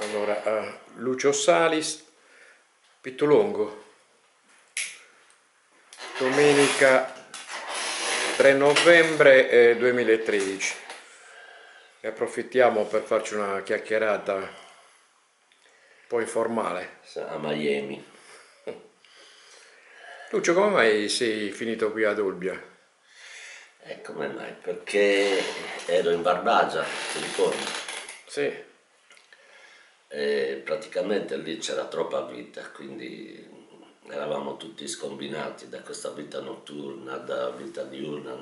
Allora, Lucio Salis, Pittolongo, domenica 3 novembre 2013. Ne approfittiamo per farci una chiacchierata un po' informale. A Miami. Lucio, come mai sei finito qui ad Olbia? Come mai? Perché ero in Barbagia, ti ricordi? Sì. E praticamente lì c'era troppa vita, quindi eravamo tutti scombinati da questa vita notturna, da vita diurna,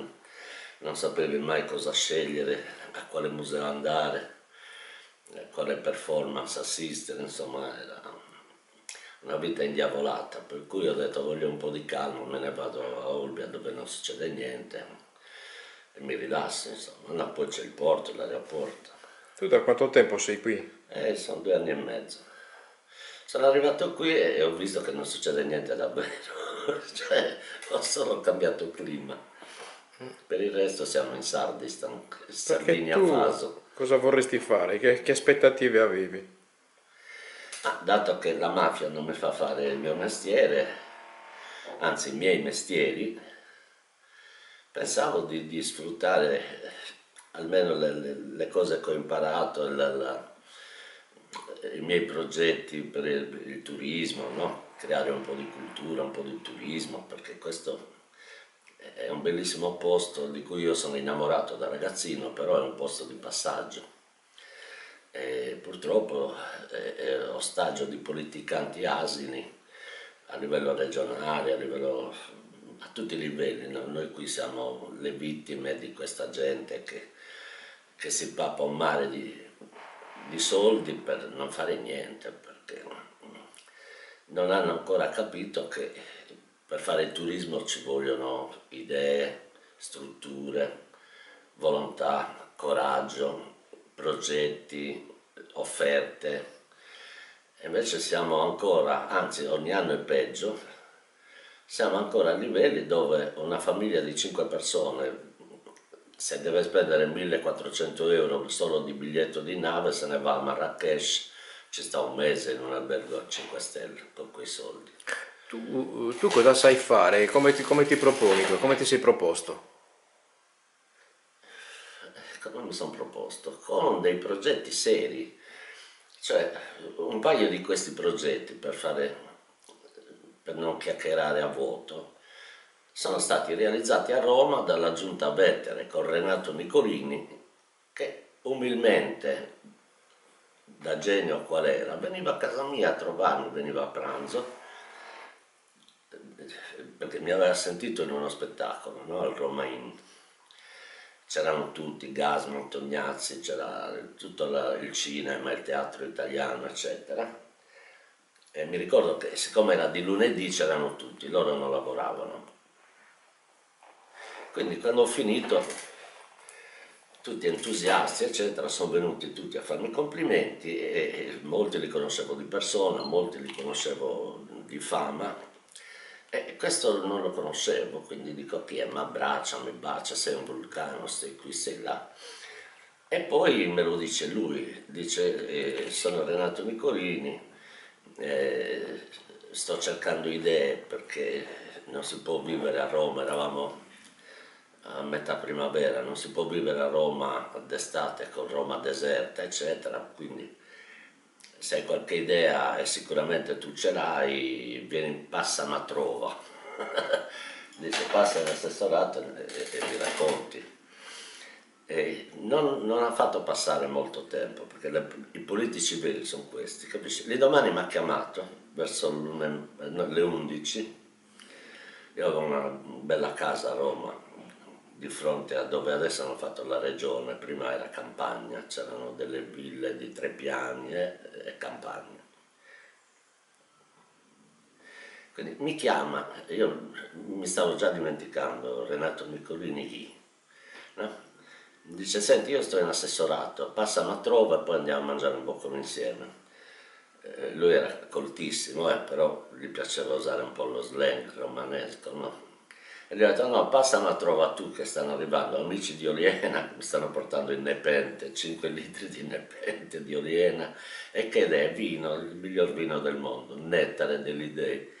non sapevi mai cosa scegliere, a quale museo andare, a quale performance assistere, insomma era una vita indiavolata, per cui ho detto voglio un po' di calma, me ne vado a Olbia dove non succede niente e mi rilasso, insomma. No, poi c'è il porto, l'aeroporto. Tu da quanto tempo sei qui? Sono 2 anni e mezzo. Sono arrivato qui e ho visto che non succede niente davvero. Cioè, ho solo cambiato clima. Per il resto siamo in Sardistan, Sardegna a Faso. Cosa vorresti fare? Che aspettative avevi? Ah, dato che la mafia non mi fa fare il mio mestiere, anzi i miei mestieri, pensavo di sfruttare almeno le cose che ho imparato, i miei progetti per il turismo, no? Creare un po' di cultura, un po' di turismo, perché questo è un bellissimo posto di cui io sono innamorato da ragazzino, però è un posto di passaggio e purtroppo è ostaggio di politicanti asini a livello regionale, a tutti i livelli. No? Noi qui siamo le vittime di questa gente che si pappa un mare di soldi per non fare niente, perché non hanno ancora capito che per fare il turismo ci vogliono idee, strutture, volontà, coraggio, progetti, offerte. E invece siamo ancora, anzi ogni anno è peggio, siamo ancora a livelli dove una famiglia di 5 persone se deve spendere 1.400 euro solo di biglietto di nave, se ne va a Marrakesh, ci sta un mese in un albergo a 5 stelle con quei soldi. Tu cosa sai fare? Come ti proponi? Come ti sei proposto? Come mi sono proposto? Con dei progetti seri. Cioè, un paio di questi progetti per non chiacchierare a vuoto, sono stati realizzati a Roma dalla giunta Vettere con Renato Nicolini, che umilmente, da genio qual era, veniva a casa mia a trovarmi, veniva a pranzo, perché mi aveva sentito in uno spettacolo, no? Al Roma Inn. C'erano tutti, Gasman, Tognazzi, c'era tutto il cinema, il teatro italiano, eccetera. E mi ricordo che siccome era di lunedì c'erano tutti, loro non lavoravano. Quindi quando ho finito, tutti entusiasti, eccetera, sono venuti tutti a farmi complimenti e molti li conoscevo di persona, molti li conoscevo di fama e questo non lo conoscevo, quindi dico chi è, mi abbraccia, mi bacia, sei un vulcano, sei qui, sei là. E poi me lo dice lui, dice sono Renato Nicolini, sto cercando idee perché non si può vivere a Roma, eravamo a metà primavera, non si può vivere a Roma d'estate con Roma deserta eccetera, quindi se hai qualche idea e sicuramente tu ce l'hai, vieni, passa ma trova. Dice passa nell'assessorato e mi racconti. E non ha fatto passare molto tempo perché i politici veri sono questi, capisci? L'indomani mi ha chiamato verso le 11, io avevo una bella casa a Roma di fronte a dove adesso hanno fatto la regione, prima era campagna, c'erano delle ville di 3 piani e campagna. Quindi mi chiama, io mi stavo già dimenticando, Renato Nicolini chi? No? Dice, senti io sto in assessorato, passa una trova e poi andiamo a mangiare un boccone insieme. Lui era coltissimo, però gli piaceva usare un po' lo slang romanesco, no? e gli ho detto no, passano a trova tu che stanno arrivando, amici di Oliena, mi stanno portando il Nepente, 5 litri di Nepente di Oliena, e che è vino, il miglior vino del mondo, nettare degli dei.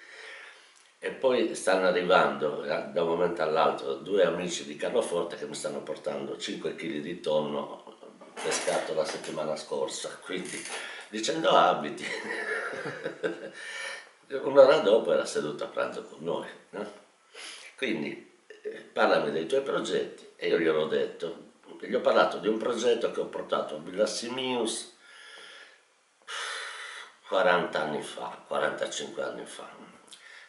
E poi stanno arrivando da un momento all'altro due amici di Carloforte che mi stanno portando 5 kg di tonno pescato la settimana scorsa, quindi dicendo abiti. Un'ora dopo era seduto a pranzo con noi, no? Quindi parlami dei tuoi progetti, e io gliel'ho detto, gli ho parlato di un progetto che ho portato a Villasimius 40 anni fa, 45 anni fa,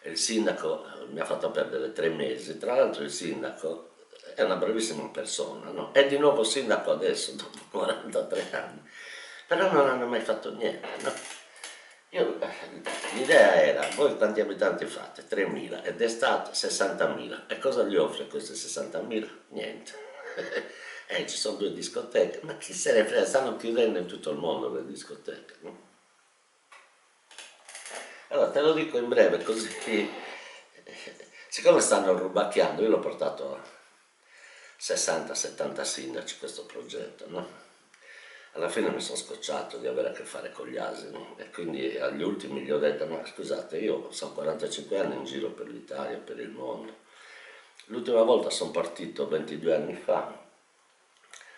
e il sindaco mi ha fatto perdere 3 mesi, tra l'altro il sindaco è una bravissima persona, no? È di nuovo sindaco adesso, dopo 43 anni, però non hanno mai fatto niente, no? L'idea era, voi quanti abitanti fate? 3.000, ed è stato 60.000, e cosa gli offre questi 60.000? Niente. E ci sono 2 discoteche, ma chi se ne frega, stanno chiudendo in tutto il mondo le discoteche, no? Allora te lo dico in breve così, siccome stanno rubacchiando, io l'ho portato a 60-70 sindaci questo progetto, no? Alla fine mi sono scocciato di avere a che fare con gli asini, e quindi agli ultimi gli ho detto ma scusate, io sono 45 anni in giro per l'Italia, per il mondo, l'ultima volta sono partito 22 anni fa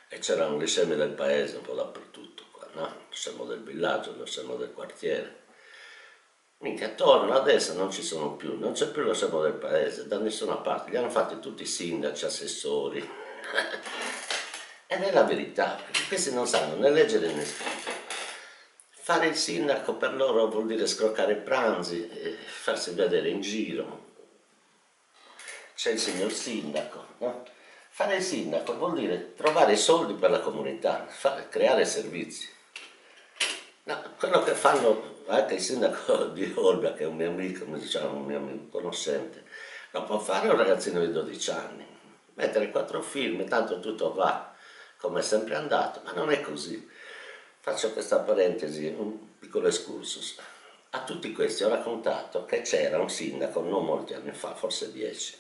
e c'erano gli scemi del paese un po' dappertutto qua, no? Lo scemo del villaggio, lo scemo del quartiere, minchia, torno adesso, non ci sono più, non c'è più lo scemo del paese da nessuna parte, li hanno fatti tutti i sindaci, assessori. Ed è la verità, perché questi non sanno né leggere né scrivere. Fare il sindaco per loro vuol dire scroccare pranzi, farsi vedere in giro. C'è il signor sindaco, no? Fare il sindaco vuol dire trovare soldi per la comunità, creare servizi. No, quello che fanno anche il sindaco di Olbia, che è un mio amico, diciamo, un mio amico conoscente, lo può fare un ragazzino di 12 anni. Mettere 4 film, tanto tutto va come è sempre andato, ma non è così. Faccio questa parentesi, un piccolo excursus. A tutti questi ho raccontato che c'era un sindaco, non molti anni fa, forse 10,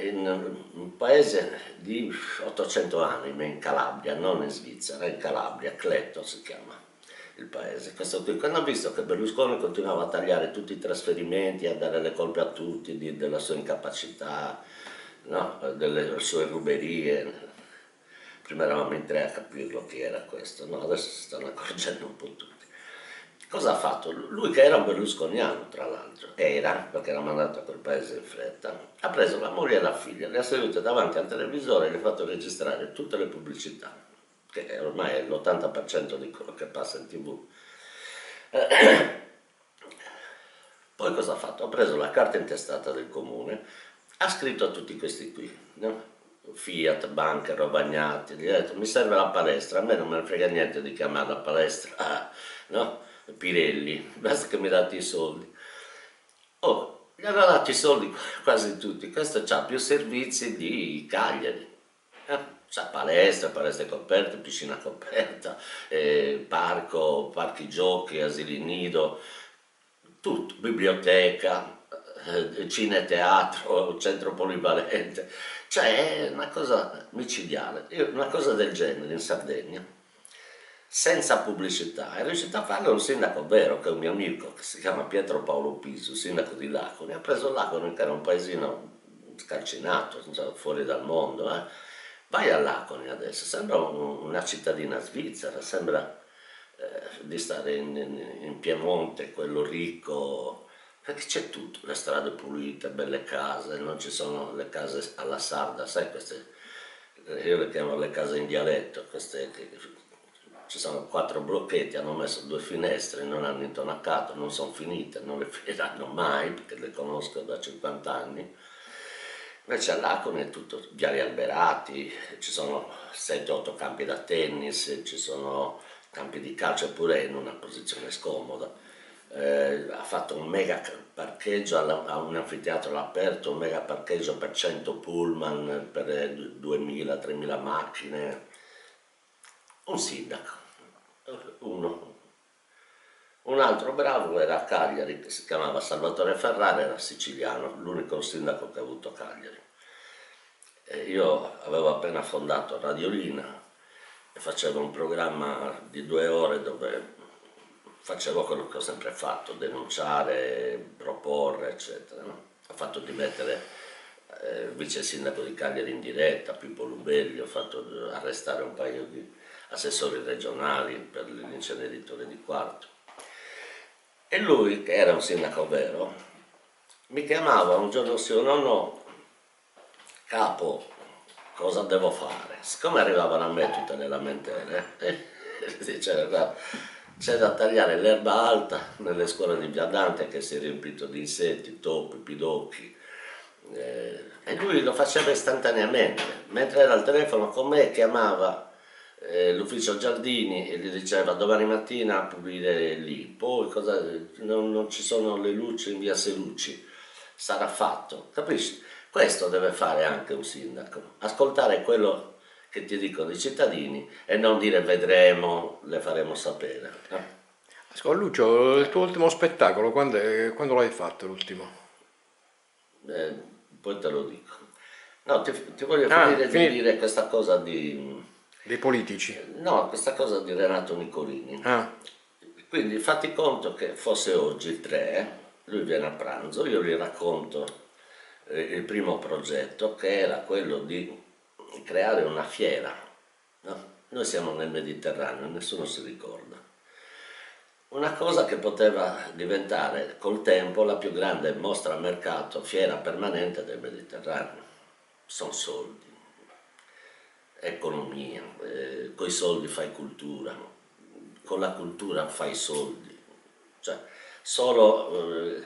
in un paese di 800 anime in Calabria, non in Svizzera, in Calabria, Cleto si chiama il paese. Questo qui, quando ha visto che Berlusconi continuava a tagliare tutti i trasferimenti, a dare le colpe a tutti della sua incapacità, no? Delle sue ruberie. Prima eravamo in 3 a capirlo che era questo, no? Adesso si stanno accorgendo un po' tutti. Cosa ha fatto? Lui, che era un berlusconiano tra l'altro, perché era mandato a quel paese in fretta, ha preso la moglie e la figlia, le ha sedute davanti al televisore e le ha fatto registrare tutte le pubblicità, che ormai è l'80% di quello che passa in TV. Poi cosa ha fatto? Ha preso la carta intestata del comune, ha scritto a tutti questi qui, no? Fiat, banche, Robagnati, gli ho detto mi serve la palestra, a me non me ne frega niente di chiamare la palestra, no? Pirelli, basta che mi date i soldi. Oh, gli hanno dato i soldi quasi tutti, questo ha più servizi di Cagliari, c'ha palestra, palestre coperte, piscina coperta, parco, parchi giochi, asili nido, tutto, biblioteca, cineteatro, centro polivalente, cioè è una cosa micidiale. Io una cosa del genere in Sardegna, senza pubblicità, è riuscito a farlo un sindaco vero, che è un mio amico, che si chiama Pietro Paolo Piso, sindaco di Laconi, ha preso Laconi, che era un paesino scalcinato, fuori dal mondo, eh? Vai a Laconi adesso, sembra una cittadina svizzera, sembra di stare in Piemonte, quello ricco, perché c'è tutto, le strade pulite, belle case, non ci sono le case alla sarda, sai queste, io le chiamo le case in dialetto, queste che ci sono 4 blocchetti, hanno messo 2 finestre, non hanno intonaccato, non sono finite, non le finiranno mai, perché le conosco da 50 anni, invece a Laconi è tutto, viali alberati, ci sono 7-8 campi da tennis, ci sono campi di calcio pure in una posizione scomoda. Ha fatto un mega parcheggio a un anfiteatro all'aperto, un mega parcheggio per 100 pullman, per 2.000-3.000 macchine. Un sindaco, uno, Un altro bravo era a Cagliari, che si chiamava Salvatore Ferrara, era siciliano, l'unico sindaco che ha avuto a Cagliari. E io avevo appena fondato Radiolina e facevo un programma di 2 ore dove facevo quello che ho sempre fatto, denunciare, proporre, eccetera. Ho fatto dimettere il vice sindaco di Cagliari in diretta, Pippo Lubelli, ho fatto arrestare un paio di assessori regionali per l'inceneritore di Quarto. E lui, che era un sindaco vero, mi chiamava un giorno sì o no, capo, cosa devo fare? Siccome arrivavano a me tutte le lamentele, c'è da tagliare l'erba alta nelle scuole di Via Dante che si è riempito di insetti, topi, pidocchi, e lui lo faceva istantaneamente, mentre era al telefono con me chiamava l'ufficio Giardini e gli diceva domani mattina pulire lì, poi cosa, non ci sono le luci in via Selucci, sarà fatto, capisci? Questo deve fare anche un sindaco, ascoltare quello che ti dicono i cittadini e non dire vedremo, le faremo sapere. Ascolta Lucio, il tuo ultimo spettacolo, quando l'hai fatto l'ultimo? Poi te lo dico. No, ti voglio finire di dire questa cosa di... Dei politici? No, questa cosa di Renato Nicolini. Quindi fatti conto che fosse oggi il 3, lui viene a pranzo, io gli racconto il primo progetto che era quello di creare una fiera. No? Noi siamo nel Mediterraneo, nessuno si ricorda. Una cosa che poteva diventare col tempo la più grande mostra a mercato, fiera permanente del Mediterraneo. Sono soldi. Economia, con i soldi fai cultura, con la cultura fai soldi, cioè solo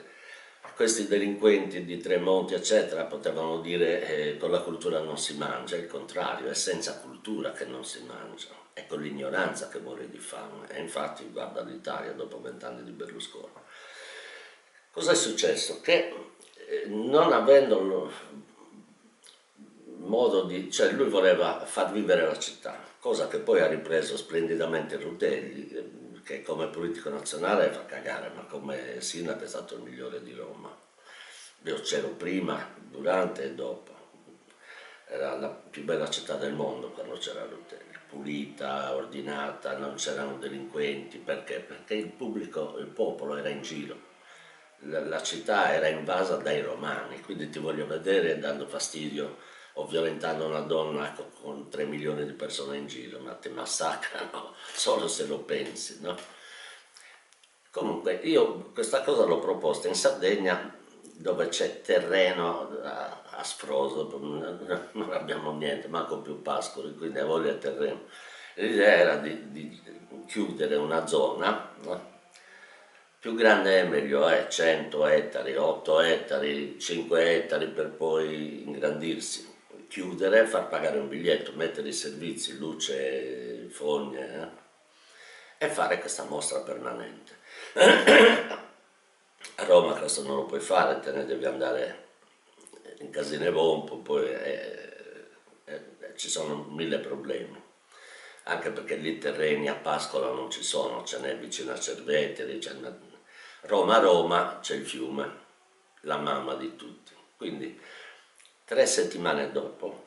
questi delinquenti di Tremonti eccetera potevano dire con la cultura non si mangia, il contrario, è senza cultura che non si mangia, è con l'ignoranza che muore di fame, e infatti guarda l'Italia dopo 20 anni di Berlusconi. Cosa è successo? Che non avendo... cioè lui voleva far vivere la città, cosa che poi ha ripreso splendidamente Rutelli, che come politico nazionale fa cagare, ma come sindaco è stato il migliore di Roma. Io c'ero prima, durante e dopo. Era la più bella città del mondo quando c'era Rutelli, pulita, ordinata, non c'erano delinquenti. Perché? Perché il pubblico, il popolo era in giro. La città era invasa dai romani, quindi ti voglio vedere dando fastidio o violentando una donna con 3 milioni di persone in giro, ma ti massacrano solo se lo pensi, no? Comunque io questa cosa l'ho proposta in Sardegna, dove c'è terreno a sfroso, non abbiamo niente, manco più pascoli, quindi a voglia terreno. L'idea era di chiudere una zona, no? Più grande è meglio, 100 ettari, 8 ettari, 5 ettari per poi ingrandirsi. Chiudere, far pagare un biglietto, mettere i servizi, luce, fogne, e fare questa mostra permanente. A Roma questo non lo puoi fare, te ne devi andare in Casino e Bombo, poi ci sono 1000 problemi, anche perché lì terreni a Pascola non ci sono, ce n'è vicino a Cerveteri, Roma c'è il fiume, la mamma di tutti. Quindi 3 settimane dopo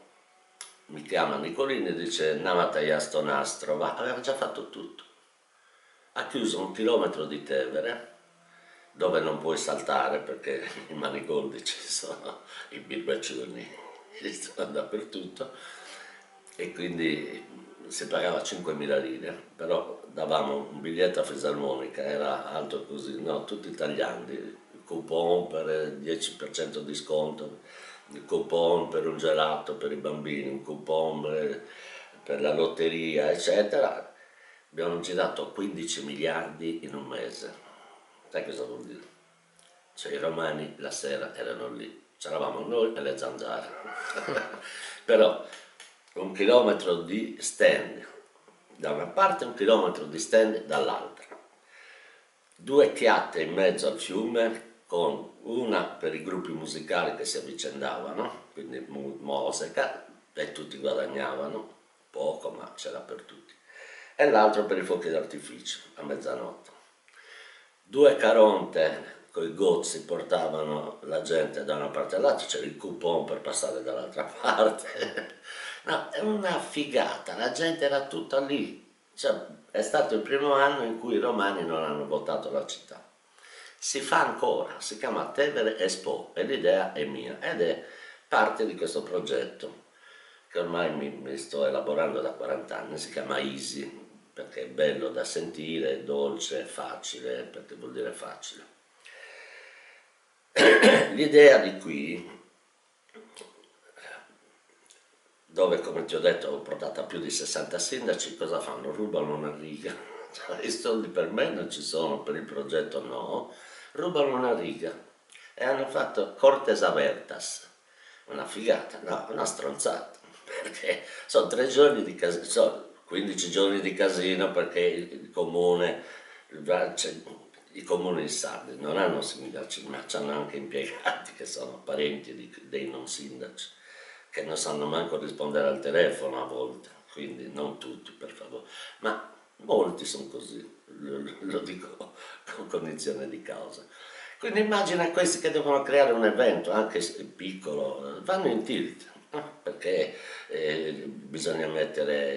mi chiama Nicolini e dice andiamo a tagliare sto nastro, ma aveva già fatto tutto. Ha chiuso 1 chilometro di Tevere, dove non puoi saltare perché i manigoldi ci sono, i birbaccioni ci sono dappertutto, e quindi si pagava 5.000 lire, però davamo un biglietto a fisarmonica, era alto così, no, tutti tagliandi, coupon per 10% di sconto, un coupon per un gelato per i bambini, un coupon per la lotteria, eccetera. Abbiamo girato 15 miliardi in un mese. Sai cosa vuol dire? Cioè i romani la sera erano lì, c'eravamo noi e le zanzare. Però 1 chilometro di stand da una parte, 1 chilometro di stand dall'altra. 2 chiatte in mezzo al fiume, con una per i gruppi musicali che si avvicendavano, quindi musica, e tutti guadagnavano poco ma c'era per tutti, e l'altro per i fuochi d'artificio a mezzanotte. Due caronte con i gozzi portavano la gente da una parte all'altra, c'era il coupon per passare dall'altra parte. No, è una figata, la gente era tutta lì. Cioè, è stato il primo anno in cui i romani non hanno votato la città. Si fa ancora, si chiama Tevere Expo e l'idea è mia ed è parte di questo progetto che ormai mi sto elaborando da 40 anni, si chiama Easy perché è bello da sentire, è dolce, è facile, perché vuol dire facile. L'idea di qui, dove come ti ho detto ho portato più di 60 sindaci, cosa fanno? Rubano una riga, cioè, i soldi per me non ci sono, per il progetto no, rubano una riga e hanno fatto Cortes Abertas, una figata, no, una stronzata, perché sono 3 giorni di casino, sono 15 giorni di casino perché il comune, i comuni sardi non hanno sindaci, ma hanno anche impiegati che sono parenti dei non sindaci, che non sanno manco rispondere al telefono a volte, quindi non tutti per favore, ma molti sono così, lo dico con cognizione di causa. Quindi immagina questi che devono creare un evento, anche se piccolo, vanno in tilt, perché bisogna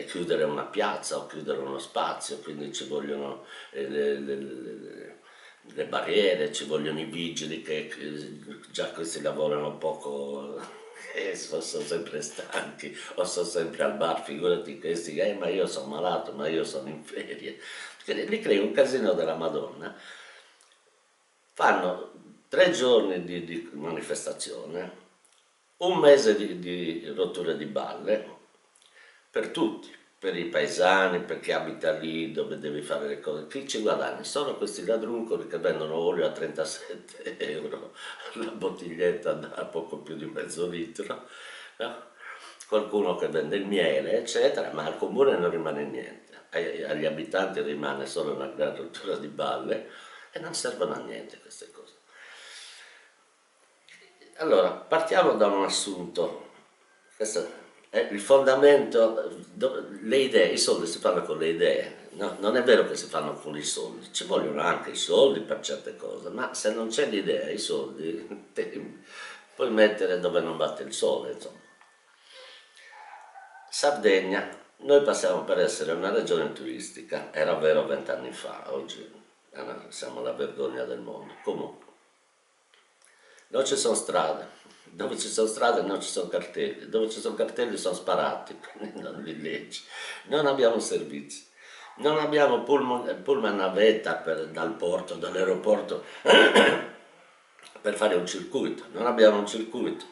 chiudere una piazza o chiudere uno spazio, quindi ci vogliono le barriere, ci vogliono i vigili che già questi lavorano poco, sono sempre stanchi o sono sempre al bar, figurati questi, ma io sono malato, ma io sono in ferie, quindi lì crei un casino della Madonna. Fanno 3 giorni di manifestazione, 1 mese di rotture di balle per tutti, per i paesani, per chi abita lì dove devi fare le cose. Chi ci guadagna? Sono questi ladruncoli che vendono olio a 37 euro, la bottiglietta da poco più di mezzo litro, no? Qualcuno che vende il miele, eccetera, ma al comune non rimane niente, agli abitanti rimane solo una gran rottura di balle e non servono a niente queste cose. Allora, partiamo da un assunto. Questo il fondamento, le idee, i soldi si fanno con le idee, no? Non è vero che si fanno con i soldi, ci vogliono anche i soldi per certe cose, ma se non c'è l'idea, i soldi puoi mettere dove non batte il sole, insomma. Sardegna, noi passiamo per essere una regione turistica, era vero 20 anni fa, oggi siamo la vergogna del mondo. Comunque, non ci sono strade. Dove ci sono strade non ci sono cartelli, dove ci sono cartelli sono sparati, quindi non li leggi. Non abbiamo servizi, non abbiamo pullman navetta dal porto, dall'aeroporto per fare un circuito, non abbiamo un circuito,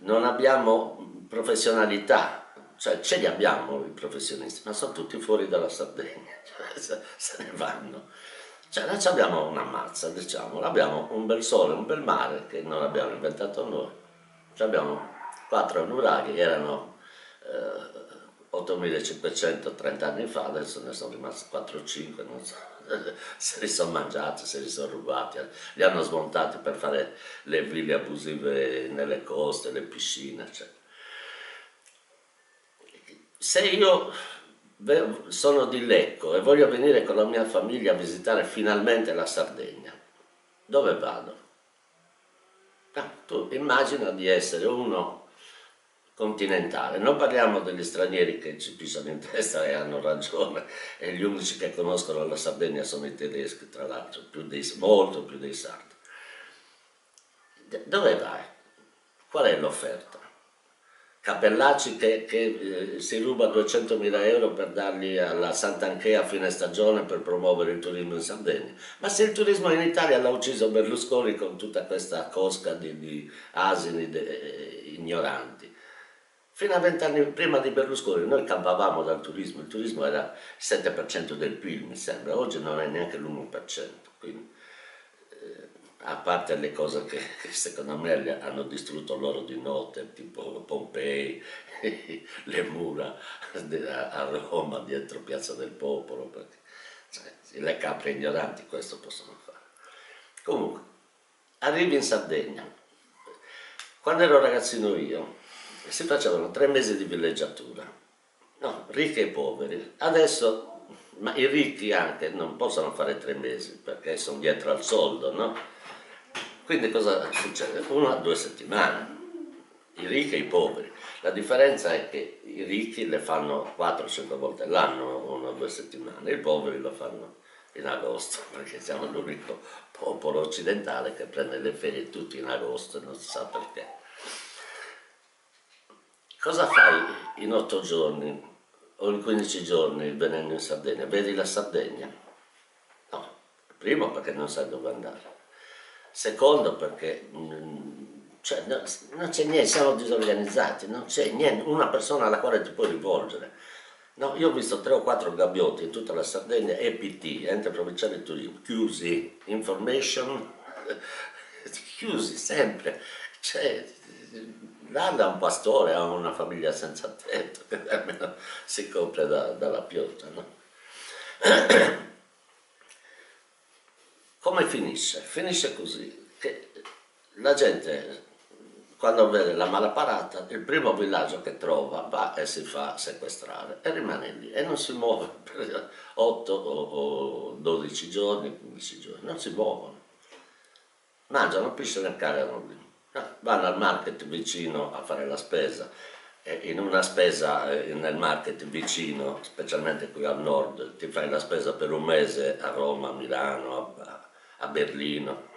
non abbiamo professionalità, cioè ce li abbiamo i professionisti, ma sono tutti fuori dalla Sardegna, cioè, se ne vanno. Cioè noi abbiamo una mazza, diciamo, abbiamo un bel sole, un bel mare che non abbiamo inventato noi. Abbiamo 4 nuraghi, erano 8.500 30 anni fa, adesso ne sono rimasti 4 o 5, non so, se li sono mangiati, se li sono rubati, li hanno smontati per fare le ville abusive nelle coste, le piscine, eccetera. Se io sono di Lecco e voglio venire con la mia famiglia a visitare finalmente la Sardegna, dove vado? Tu immagina di essere uno continentale, non parliamo degli stranieri che ci pisano in testa e hanno ragione, e gli unici che conoscono la Sardegna sono i tedeschi, tra l'altro, molto più dei sardi. Dove vai? Qual è l'offerta? Capellacci che si ruba 200.000 euro per darli alla Sant'Anchea a fine stagione per promuovere il turismo in Sardegna. Ma se il turismo in Italia l'ha ucciso Berlusconi con tutta questa cosca di asini ignoranti. Fino a 20 anni prima di Berlusconi noi campavamo dal turismo, il turismo era il 7% del PIL mi sembra, oggi non è neanche l'1%, quindi a parte le cose che secondo me hanno distrutto loro di notte, tipo Pompei, le mura a Roma dietro Piazza del Popolo, perché cioè, le capre ignoranti questo possono fare. Comunque, arrivi in Sardegna, quando ero ragazzino io, si facevano 3 mesi di villeggiatura, no, ricchi e poveri, adesso ma i ricchi anche non possono fare 3 mesi perché sono dietro al soldo, no? Quindi cosa succede? 1 a 2 settimane, i ricchi e i poveri. La differenza è che i ricchi le fanno 4-5 volte l'anno, 1 o 2 settimane, i poveri lo fanno in agosto, perché siamo l'unico popolo occidentale che prende le ferie tutti in agosto e non si sa perché. Cosa fai in 8 giorni o in 15 giorni venendo in Sardegna? Vedi la Sardegna? No, primo perché non sai dove andare, secondo perché cioè, non c'è niente, siamo disorganizzati, non c'è niente, una persona alla quale ti puoi rivolgere. No, io ho visto 3 o 4 gabbiotti in tutta la Sardegna, EPT, ente provinciale di turismo, chiusi, information, chiusi sempre. Cioè, l'anda un pastore a una famiglia senza tetto, che almeno si compra dalla pioggia, no? Come finisce? Finisce così, che la gente quando vede la malaparata, il primo villaggio che trova va e si fa sequestrare e rimane lì e non si muove per 8 o 12 giorni, 15 giorni, non si muovono. Mangiano pisciano e cagano lì. Vanno al market vicino a fare la spesa e in una spesa nel market vicino, specialmente qui al nord, ti fai la spesa per 1 mese a Roma, a Milano, a Berlino.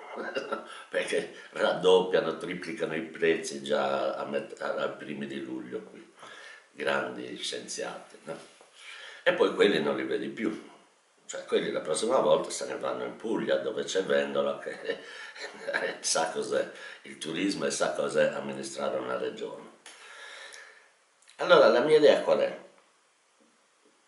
Perché raddoppiano, triplicano i prezzi già a primi di luglio qui, grandi scienziati, no? E poi quelli non li vedi più, cioè quelli la prossima volta se ne vanno in Puglia dove c'è Vendola che sa cos'è il turismo e sa cos'è amministrare una regione. Allora la mia idea qual è?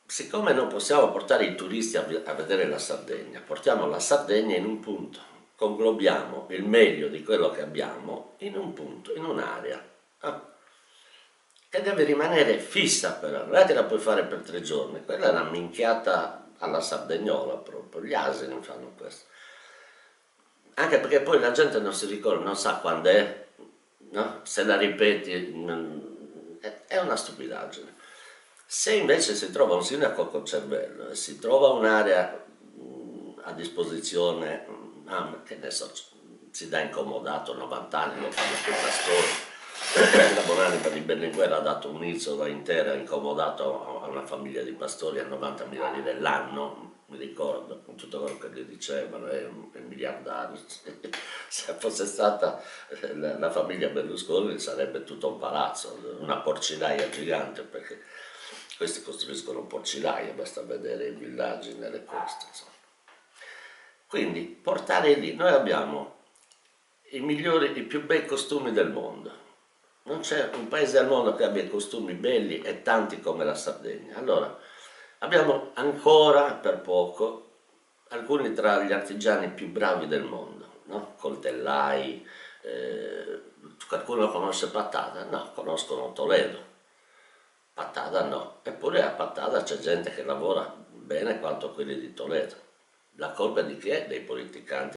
Siccome non possiamo portare i turisti a vedere la Sardegna, portiamo la Sardegna in un punto. Conglobiamo il meglio di quello che abbiamo in un punto, in un'area, che deve rimanere fissa però, non è che la puoi fare per 3 giorni, quella è una minchiata alla sardegnola proprio, gli asini fanno questo, anche perché poi la gente non si ricorda, non sa quando è, no? Se la ripeti è una stupidaggine. Se invece si trova un sindaco col cervello e si trova un'area a disposizione, ma che ne so, si dà incomodato 90 anni, lo fanno tutta storia. La Bonanima di Berlinguer ha dato un'isola intera incomodato a una famiglia di pastori a 90.000 lire l'anno, mi ricordo, con tutto quello che gli dicevano, è miliardario. Se fosse stata la famiglia Berlusconi sarebbe tutto un palazzo, una porcilaia gigante, perché questi costruiscono porcilaie, basta vedere i villaggi nelle coste, insomma. Quindi portare lì, noi abbiamo i migliori, i più bei costumi del mondo, non c'è un paese al mondo che abbia costumi belli e tanti come la Sardegna. Allora abbiamo ancora per poco alcuni tra gli artigiani più bravi del mondo, no? Coltellai, qualcuno conosce Patata? No, conoscono Toledo, Patata no, eppure a Patata c'è gente che lavora bene quanto quelli di Toledo. La colpa di chi è? Dei politicanti.